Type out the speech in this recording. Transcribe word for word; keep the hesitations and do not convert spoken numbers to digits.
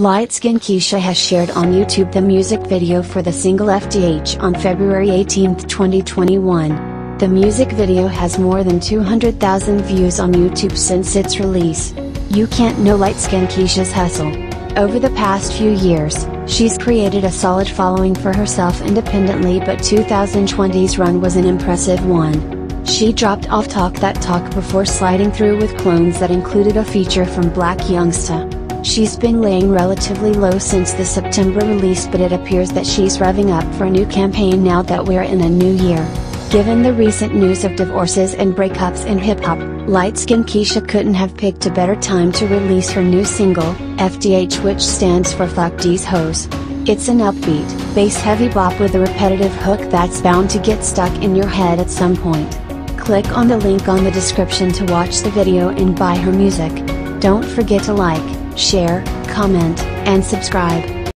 LightSkinKeisha has shared on YouTube the music video for the single F D H on February eighteenth twenty twenty-one. The music video has more than two hundred thousand views on YouTube since its release. You can't know LightSkinKeisha's hustle. Over the past few years, she's created a solid following for herself independently, but two thousand twenty's run was an impressive one. She dropped off Talk That Talk before sliding through with clones that included a feature from Black Youngsta. She's been laying relatively low since the September release, but it appears that she's revving up for a new campaign now that we're in a new year. Given the recent news of divorces and breakups in hip-hop, LightSkinKeisha couldn't have picked a better time to release her new single, F D H, which stands for Fuck These Hoes. It's an upbeat, bass-heavy bop with a repetitive hook that's bound to get stuck in your head at some point. Click on the link on the description to watch the video and buy her music. Don't forget to like, share, comment, and subscribe.